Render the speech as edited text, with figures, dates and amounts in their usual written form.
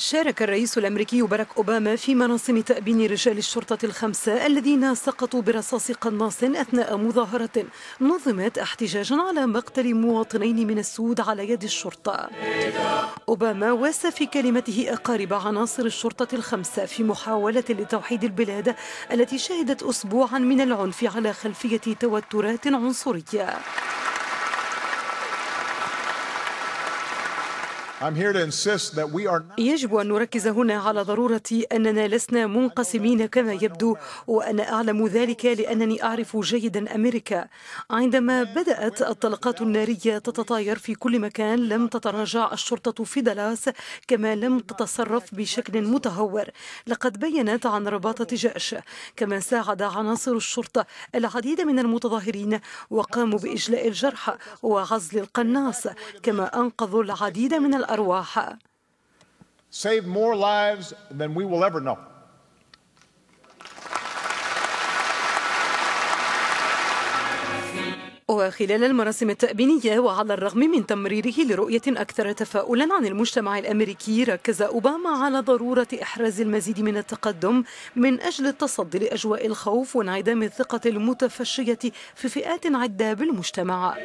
شارك الرئيس الأمريكي باراك أوباما في مراسم تأبين رجال الشرطة ال5 الذين سقطوا برصاص قناص أثناء مظاهرة نظمت احتجاجا على مقتل مواطنين من السود على يد الشرطة. أوباما واسى في كلمته أقارب عناصر الشرطة ال5 في محاولة لتوحيد البلاد التي شهدت أسبوعا من العنف على خلفية توترات عنصرية. يجب أن نركز هنا على ضرورة أننا لسنا منقسمين كما يبدو، وأنا أعلم ذلك لأنني أعرف جيدا أمريكا. عندما بدأت الطلقات النارية تتطاير في كل مكان لم تتراجع الشرطة في دالاس كما لم تتصرف بشكل متهور. لقد بينت عن رباطة جأش، كما ساعد عناصر الشرطة العديد من المتظاهرين وقاموا بإجلاء الجرحى وعزل القناص، كما أنقذوا العديد من الأرواح. Save more lives than we will ever know. وخلال المراسم التأبينية وعلى الرغم من تمريره لرؤية أكثر تفاؤلا عن المجتمع الأمريكي، ركز أوباما على ضرورة إحراز المزيد من التقدم من أجل التصدي لأجواء الخوف وانعدام الثقة المتفشية في فئات عدة بالمجتمع.